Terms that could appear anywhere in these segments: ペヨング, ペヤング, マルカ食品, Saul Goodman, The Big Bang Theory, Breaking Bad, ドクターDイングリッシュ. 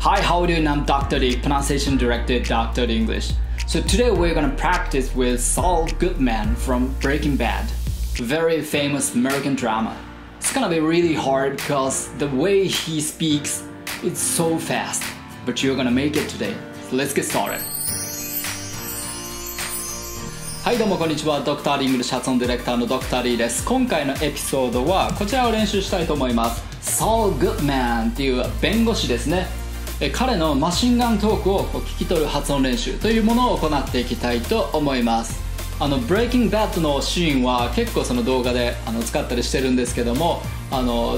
Hi, how do you? I'm Dr. Lee, pronunciation director, Dr. English. So today we're gonna practice with Saul Goodman from Breaking Bad, very famous American drama. It's gonna be really hard because the way he speaks, it's so fast. But you're gonna make it today. So let's get started. はいどうもこんにちは、ドクター・イングリッシュ発音ディレクターのドクター・リーです。今回のエピソードはこちらを練習したいと思います。Saul Goodman っていう弁護士ですね、彼のマシンガントークを聞き取る発音練習というものを行っていきたいと思います。Breaking Bad のシーンは結構その動画で使ったりしてるんですけども、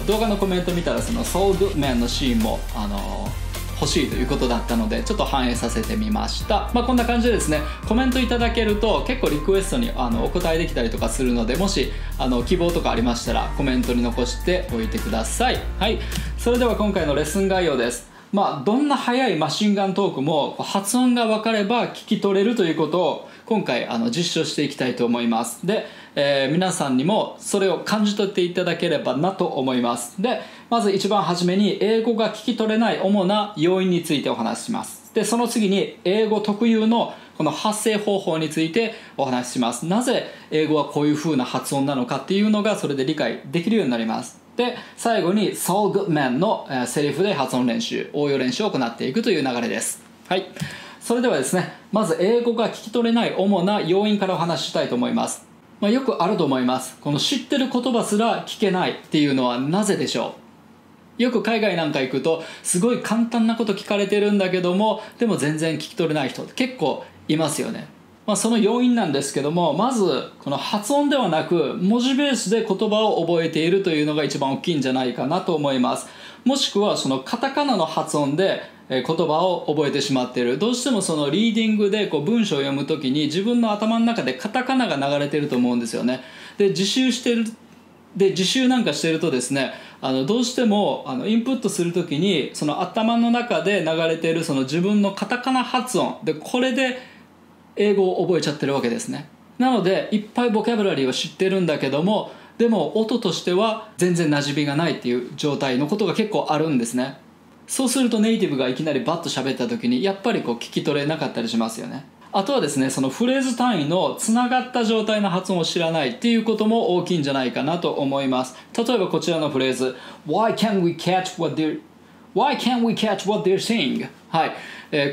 動画のコメント見たらその Saul Goodman のシーンも欲しいということだったのでちょっと反映させてみました。こんな感じでですね、コメントいただけると結構リクエストにお答えできたりとかするので、もし希望とかありましたらコメントに残しておいてください。はい、それでは今回のレッスン概要です。どんな速いマシンガントークも発音が分かれば聞き取れるということを今回実証していきたいと思います。で、皆さんにもそれを感じ取っていただければなと思います。で、まず一番初めに英語が聞き取れない主な要因についてお話しします。で、その次に英語特有のこの発声方法についてお話しします。なぜ英語はこういう風な発音なのかっていうのがそれで理解できるようになります。で、最後に Saul Goodman のセリフで発音練習、応用練習を行っていくという流れです。はい、それではですね、まず英語が聞き取れない主な要因からお話ししたいと思います。よくあると思います。この知ってる言葉すら聞けないっていうのはなぜでしょう。よく海外なんか行くとすごい簡単なこと聞かれてるんだけども、でも全然聞き取れない人結構いますよね。その要因なんですけども、まずこの発音ではなく文字ベースで言葉を覚えているというのが一番大きいんじゃないかなと思います。もしくはそのカタカナの発音で言葉を覚えてしまっている。どうしてもそのリーディングで文章を読むときに自分の頭の中でカタカナが流れていると思うんですよね。で、自習なんかしているとですね、どうしてもインプットするときにその頭の中で流れているその自分のカタカナ発音で、これで英語を覚えちゃってるわけですね。なのでいっぱいボキャブラリーを知ってるんだけども、でも音としては全然馴染みがないっていう状態のことが結構あるんですね。そうするとネイティブがいきなりバッと喋った時にやっぱり聞き取れなかったりしますよね。あとはですね、そのフレーズ単位のつながった状態の発音を知らないっていうことも大きいんじゃないかなと思います。例えばこちらのフレーズ Why can't we catch what they're saying? はい、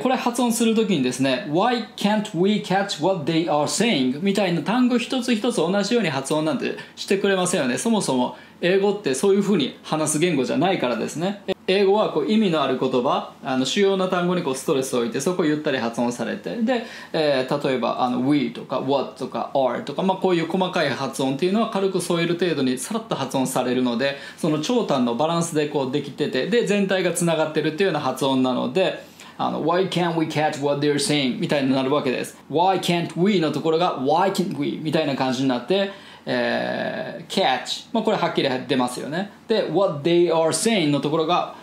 これ発音するときにですね Why can't we catch what they are saying? みたいな単語一つ一つ同じように発音なんてしてくれませんよね。そもそも英語ってそういうふうに話す言語じゃないからですね。英語は意味のある言葉、主要な単語にストレスを置いてそこをゆったり発音されて、で、例えばwe とか what とか are とか、こういう細かい発音っていうのは軽く添える程度にさらっと発音されるので、その長短のバランスでできてて、で全体がつながってるっていうような発音なのでWhy can't we catch what they're saying? みたいになるわけです。 Why can't we のところが Why can't we? みたいな感じになってcatch、これはっきり出ますよね。で what they are saying のところが、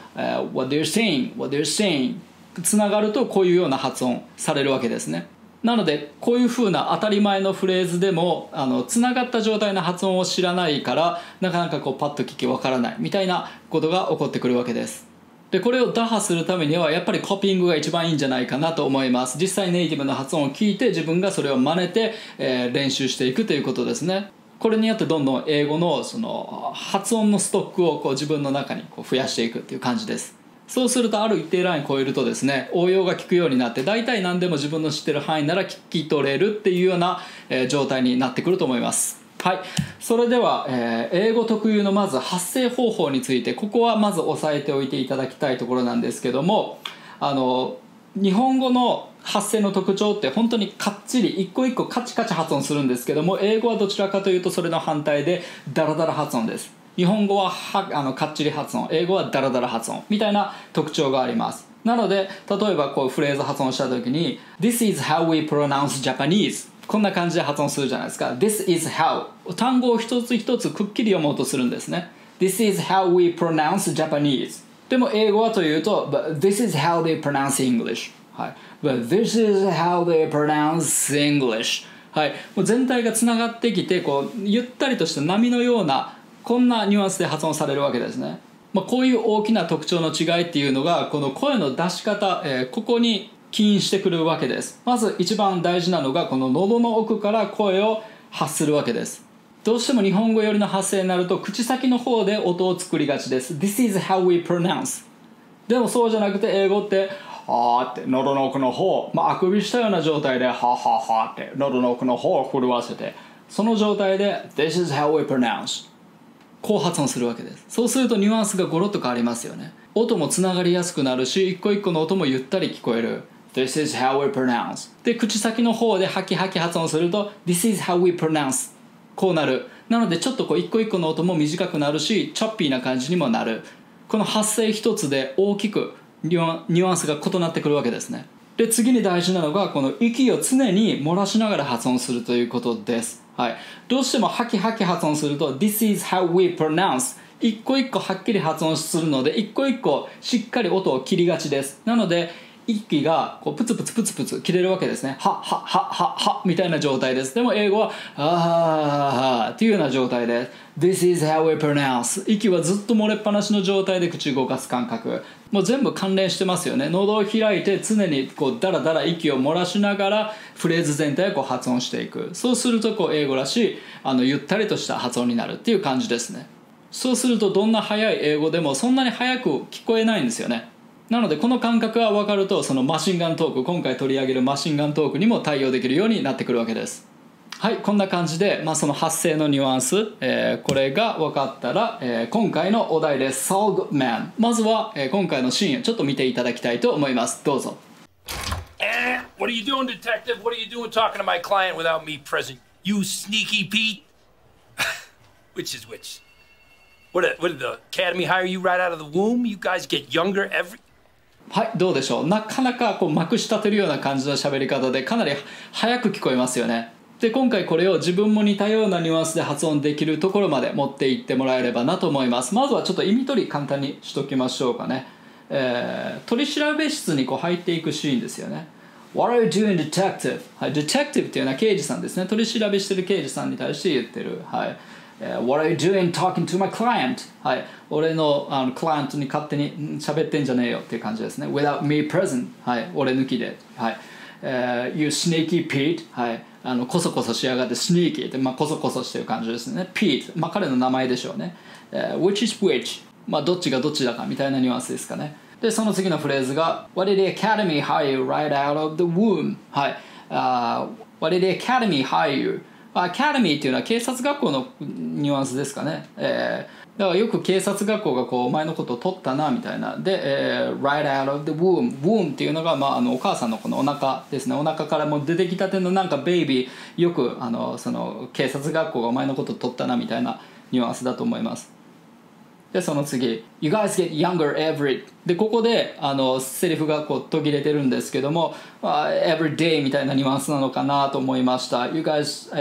what they're saying つながるとこういうような発音されるわけですね。なのでこういう風な当たり前のフレーズでもつながった状態の発音を知らないから、なかなかパッと聞きわからないみたいなことが起こってくるわけです。で、これを打破するためにはやっぱりコピーングが一番いいんじゃないかなと思います。実際ネイティブの発音を聞いて自分がそれを真似て、練習していくということですね。これによってどんどん英語のその発音のストックを自分の中に増やしていくっていう感じです。そうするとある一定ライン超えるとですね、応用が効くようになって、大体何でも自分の知ってる範囲なら聞き取れるっていうような状態になってくると思います。はい、それでは、英語特有のまず発声方法について、ここはまず押さえておいていただきたいところなんですけども、日本語の発声の特徴って本当にかっちり一個一個カチカチ発音するんですけども、英語はどちらかというとそれの反対でダラダラ発音です。日本語はかっちり発音、英語はダラダラ発音みたいな特徴があります。なので例えばフレーズ発音した時に This is how we pronounce Japanese、 こんな感じで発音するじゃないですか。 This is how、 単語を一つ一つくっきり読もうとするんですね。 This is how we pronounce Japanese。 でも英語はというと But this is how they pronounce English、はい、But this is how they pronounce English、はい、もう全体がつながってきてゆったりとした波のようなこんなニュアンスで発音されるわけですね。こういう大きな特徴の違いっていうのがこの声の出し方、ここに起因してくるわけです。まず一番大事なのがこの喉の奥から声を発するわけです。どうしても日本語寄りの発声になると口先の方で音を作りがちです。 This is how we pronounce。 でもそうじゃなくて英語ってはーって喉の奥の方、あくびしたような状態ではははって喉の奥の方を震わせて、その状態で This is how we pronounce、 こう発音するわけです。そうするとニュアンスがゴロッと変わりますよね。音もつながりやすくなるし、一個一個の音もゆったり聞こえる。 This is how we pronounce で口先の方でハキハキ発音すると This is how we pronounce、 こうなる。なのでちょっとこう一個一個の音も短くなるし、チャッピーな感じにもなる。この発声一つで大きくニュアンスが異なってくるわけですね。で次に大事なのがこの息を常に漏らしながら発音するということです。はい、どうしてもハキハキ発音すると This is how we pronounce、 一個一個はっきり発音するので一個一個しっかり音を切りがちです。なので息がこうプツプツプツプツ切れるわけですね。はははははみたいな状態です。でも英語はあーっていうような状態です。 This is how we pronounce。 息はずっと漏れっぱなしの状態で口動かす感覚、もう全部関連してますよね。喉を開いて常にこうダラダラ息を漏らしながらフレーズ全体をこう発音していく。そうするとこう英語らしいゆったりとした発音になるっていう感じですね。そうするとどんな速い英語でもそんなに速く聞こえないんですよね。なのでこの感覚が分かると、そのマシンガントーク、今回取り上げるマシンガントークにも対応できるようになってくるわけです。はい、こんな感じで、その発声のニュアンス、これが分かったら、今回のお題です。 Saul Goodman、 まずは、今回のシーンをちょっと見ていただきたいと思います。どうぞ。 What are you doing, detective? What are you doing talking to my client without me present? You sneaky Pete. Which is which? What did the academy hire you right out of the womb? You guys get younger every...はい、どうでしょう。なかなかこうまくし立てるような感じの喋り方で、かなり早く聞こえますよね。で今回これを自分も似たようなニュアンスで発音できるところまで持っていってもらえればなと思います。まずはちょっと意味取り簡単にしときましょうかね。取調室にこう入っていくシーンですよね。 What are you doing, detective? はい、detective っていうのは刑事さんですね。取り調べしてる刑事さんに対して言ってる。はいWhat are you doing talking to my client? はい、俺のクライアントに勝手に喋ってんじゃねえよっていう感じですね。 Without me present、はい、俺抜きで、はいYou sneaky Pete、はい、こそこそしやがって sneaky って、こそこそしてる感じですね。 Pete、彼の名前でしょうね。Which is which、どっちがどっちだかみたいなニュアンスですかね。でその次のフレーズが What did the academy hire you right out of the womb? はい、What did the academy hire you?アカデミーっていうのは警察学校のニュアンスですかね。だからよく警察学校がこうお前のことを取ったなみたいな。で、right out of the womb。womb っていうのが、お母さんのこのお腹ですね。お腹からもう出てきたてのなんかベイビー、よくその警察学校がお前のことを取ったなみたいなニュアンスだと思います。でその次 You guys get younger every でここでセリフがこう途切れてるんですけども、every day みたいなニュアンスなのかなと思いました。 You guys、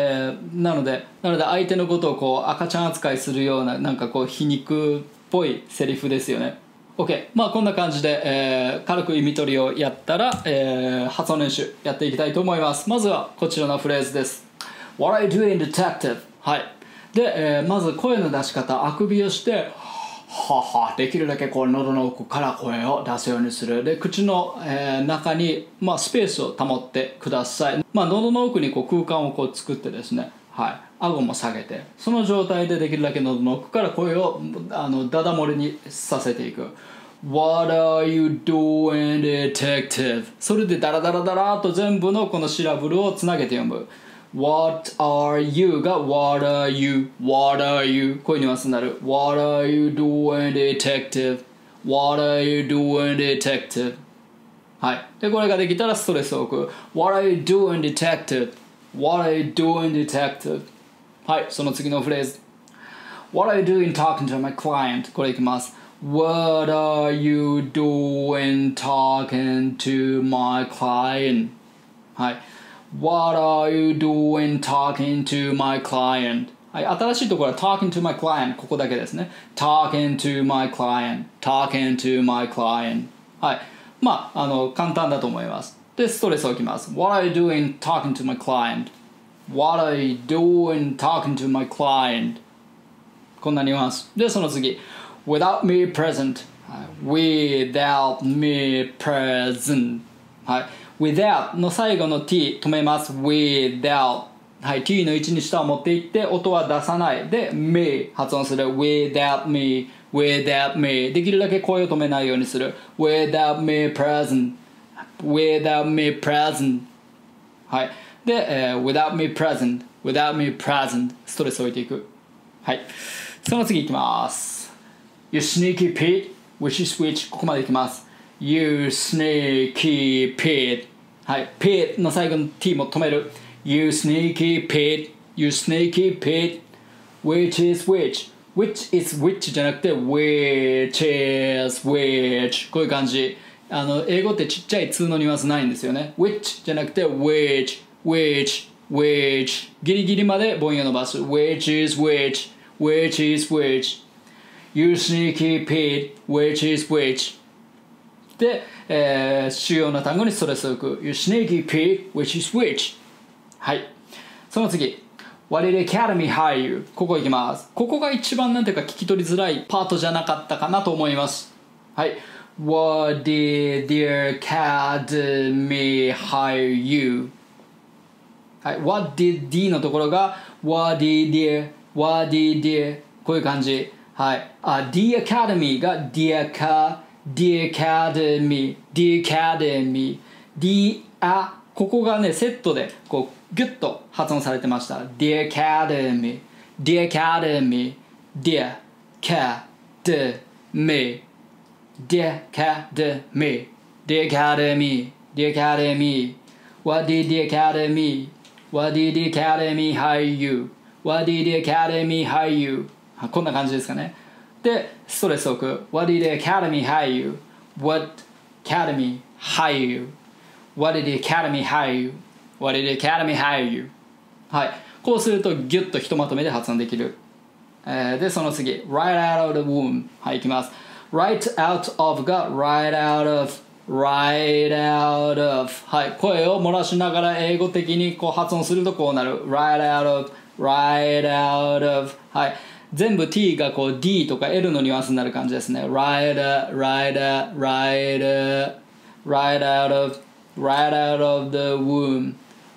なので相手のことをこう赤ちゃん扱いするようななんかこう皮肉っぽいセリフですよね。 OK、こんな感じで、軽く意味取りをやったら、発音練習やっていきたいと思います。まずはこちらのフレーズです。 What are you doing, detective? はいで、まず声の出し方、あくびをしてできるだけこう喉の奥から声を出すようにする。で口の、中に、スペースを保ってください。喉の奥にこう空間をこう作ってですね、はい、顎も下げて、その状態でできるだけ喉の奥から声をダダ漏れにさせていく。 What are you doing, detective? それでダラダラダラーと全部のこのシラブルをつなげて読む。What are you が What are you? What are you? こういうニュアンスになる。What are you doing, detective? What are you doing, detective? はい。で、これができたらストレスを置く。What are you doing, detective? What are you doing, detective? はい。その次のフレーズ。What are you doing talking to my client? これいきます。What are you doing talking to my client? はい。What are you doing talking to my client? はい、新しいところは talking to my client ここだけですね。talking to my client talking to my client はい、簡単だと思います。で、ストレスを置きます。What are you doing talking to my client? What are you doing talking to my client? こんなニュアンス。で、その次 without me present、はい、without me present、はい、without の最後の t 止めます。 without、はい、t の位置に下を持っていって音は出さないで me 発音する。 without me、without me できるだけ声を止めないようにする。 without me present、 without me present、はい、で、without me present、 without me present ストレスを置いていく。はい、その次いきます。 You sneaky pig、 wishy switch ここまでいきます。 You sneaky pig、はい、pig の最後の t も止める。 You sneaky pig、 you sneaky pig、 which is which、which is which じゃなくて which is which こういう感じ。英語ってちっちゃい2のニュアンスないんですよね。 which じゃなくて which which which ギリギリまで母音を伸ばす。 which is which、 which is which、 you sneaky pig、 which is which で、主要な単語にストレスを置く。 you sneaky pig、 which is which。 はい、その次What did Academy hire you? ここ行きます。ここが一番なんていうか聞き取りづらいパートじゃなかったかなと思います。はい、 What did the Academy hire you? はい、 What did the のところが What did the What did the こういう感じ。はい、The Academy が The Academy The Academy The A ここがねセットでこうギュッと発音されてました。 The Academy The Academy The Academy The Academy The Academy The Academy What did the Academy What did the Academy hire you? What did the Academy hire you? こんな感じですかね。で、ストレスを置く。 What did the Academy hire you? What Academy hire you? What did the Academy hire you?What did the Academy hire you? はい、こうするとギュッとひとまとめで発音できる。で、その次 Right out of the womb、はい、いきます。Right out of が Right out of Right out of、はい、声を漏らしながら英語的にこう発音するとこうなる。Right out of Right out of、はい、全部 t がこう d とか l のニュアンスになる感じですね。Right out Right out Right out Right out of the womb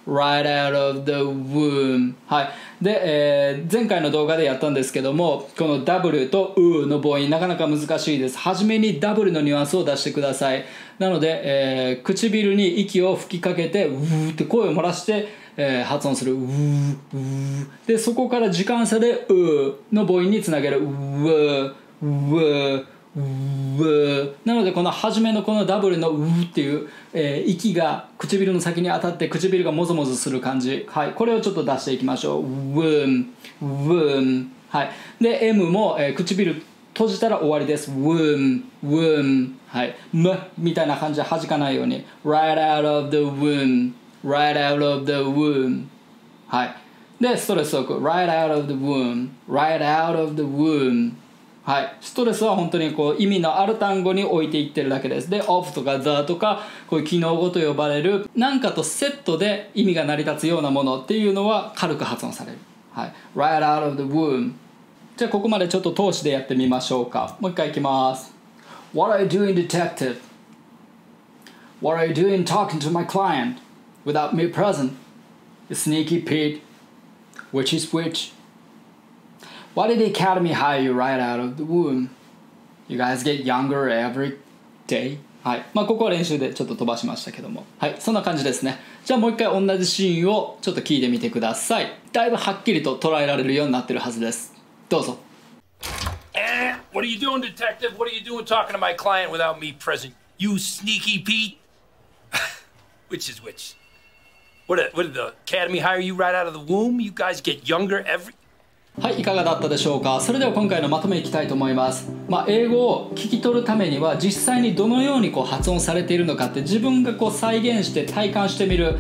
Right out of the womb、はい、で、前回の動画でやったんですけども、この W と U の母音なかなか難しいです。初めに W のニュアンスを出してください。なので、唇に息を吹きかけてウーって声を漏らして、発音する。ウーウーで、そこから時間差で U の母音につなげる。ウーウーなので、この初めのこの W の「う」っていう、息が唇の先に当たって唇がもぞもぞする感じ、はい、これをちょっと出していきましょう。「うん」「うん」はい、で M も、唇閉じたら終わりです。「うん」「うん」はい「む」みたいな感じで弾かないように「right out of the womb」「right out of the womb」はいでストレスを置く「right out of the womb」「right out of the womb」はい、ストレスは本当にこう意味のある単語に置いていってるだけです。で of とか the とかこういう機能語と呼ばれる何かとセットで意味が成り立つようなものっていうのは軽く発音される、はい、Right out of the womb。 じゃあここまでちょっと通しでやってみましょうか。もう一回いきます。 What are you doing, detective? What are you doing talking to my client without me present? You sneaky pig, which is which?Why did the Academy hire you right out of the womb? You guys get younger every day. はい。まあ、ここは練習でちょっと飛ばしましたけども。はい。そんな感じですね。じゃあもう一回同じシーンをちょっと聞いてみてください。だいぶはっきりと捉えられるようになってるはずです。どうぞ。What are you doing, detective? What are you doing talking to my client without me present? You sneaky Pete? Which is which? What did the Academy hire you right out of the womb? You guys get younger every...はい、いかがだったでしょうか。それでは今回のまとめいきたいと思います。まあ、英語を聞き取るためには実際にどのようにこう発音されているのかって自分がこう再現して体感してみる、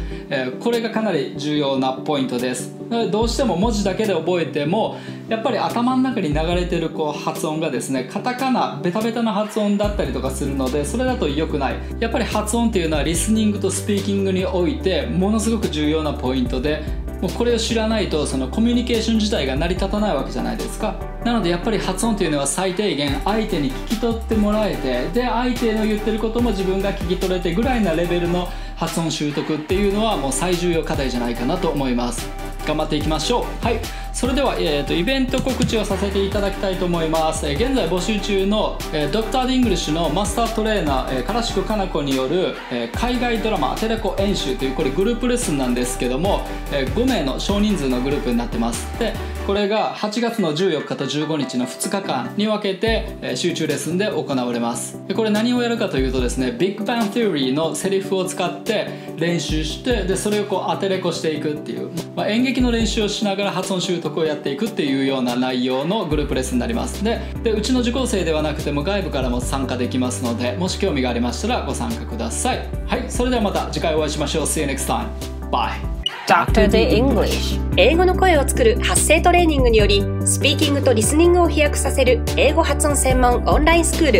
これがかなり重要なポイントです。どうしても文字だけで覚えてもやっぱり頭の中に流れてるこう発音がですねカタカナベタベタな発音だったりとかするのでそれだと良くない。やっぱり発音っていうのはリスニングとスピーキングにおいてものすごく重要なポイントでもうこれを知らないとそのコミュニケーション自体が成り立たないわけじゃないですか。なのでやっぱり発音というのは最低限相手に聞き取ってもらえて、で相手の言ってることも自分が聞き取れてぐらいなレベルの発音習得っていうのはもう最重要課題じゃないかなと思います。頑張っていきましょう。はい、それでは、イベント告知をさせていただきたいと思います。現在募集中の、ドクター・ディングリッシュのマスタートレーナー、唐宿かな子による、海外ドラマテレコ演習というこれグループレッスンなんですけども、5名の少人数のグループになってます。でこれが8月の14日と15日の2日間に分けて、集中レッスンで行われます。でこれ何をやるかというとですね、ビッグバン・テオリーのセリフを使って練習して、でそれをこうアテレコしていくっていう、演劇の練習をしながら発音習得をやっていくっていうような内容のグループレッスンになります。でうちの受講生ではなくても外部からも参加できますので、もし興味がありましたらご参加ください。はい、それではまた次回お会いしましょう。 See you next time. Bye.Dr. The English 英語の声を作る発声トレーニングによりスピーキングとリスニングを飛躍させる英語発音専門オンラインスクー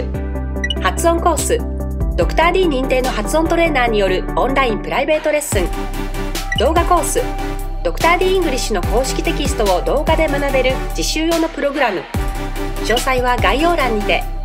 ル、発音コース、ドクター D 認定の発音トレーナーによるオンラインプライベートレッスン、動画コース、ドクター D イングリッシュの公式テキストを動画で学べる実習用のプログラム、詳細は概要欄にて。